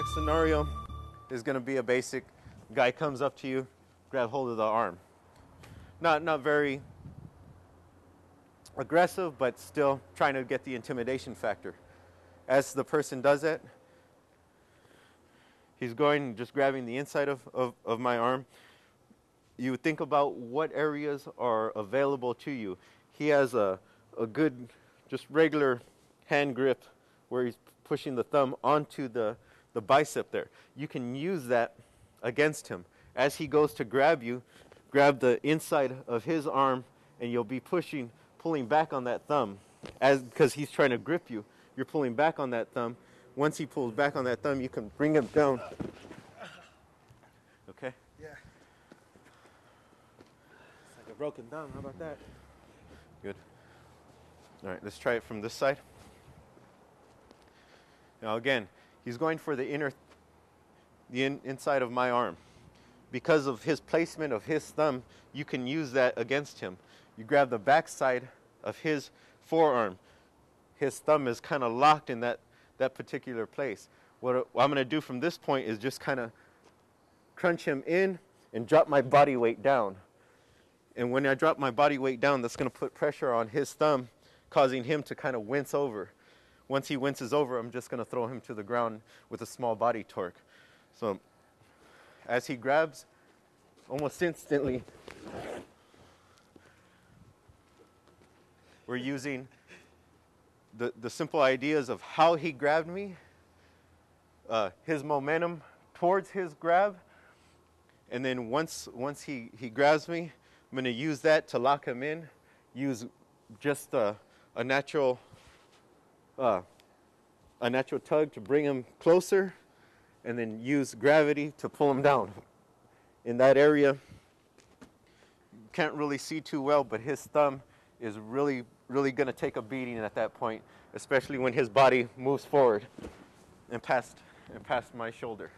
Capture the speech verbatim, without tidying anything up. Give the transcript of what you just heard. Next scenario is going to be a basic guy comes up to you, grab hold of the arm. Not, not very aggressive, but still trying to get the intimidation factor. As the person does it, he's going, just grabbing the inside of, of, of my arm. You think about what areas are available to you. He has a, a good, just regular hand grip where he's pushing the thumb onto the, the bicep there. You can use that against him. As he goes to grab you, grab the inside of his arm, and you'll be pushing, pulling back on that thumb. As, because he's trying to grip you, you're pulling back on that thumb. Once he pulls back on that thumb, you can bring him down. Okay? Yeah. It's like a broken thumb. How about that? Good. All right, let's try it from this side. Now again, he's going for the inner, the in, inside of my arm. Because of his placement of his thumb, you can use that against him. You grab the backside of his forearm. His thumb is kind of locked in that, that particular place. What I'm going to do from this point is just kind of crunch him in and drop my body weight down. And when I drop my body weight down, that's going to put pressure on his thumb, causing him to kind of wince over. Once he winces over, I'm just going to throw him to the ground with a small body torque. So as he grabs, almost instantly, we're using the, the simple ideas of how he grabbed me, uh, his momentum towards his grab, and then once, once he, he grabs me, I'm going to use that to lock him in, use just a, a natural... Uh, a natural tug to bring him closer, and then use gravity to pull him down. In that area, you can't really see too well, but his thumb is really, really going to take a beating at that point, especially when his body moves forward and past, and past my shoulder.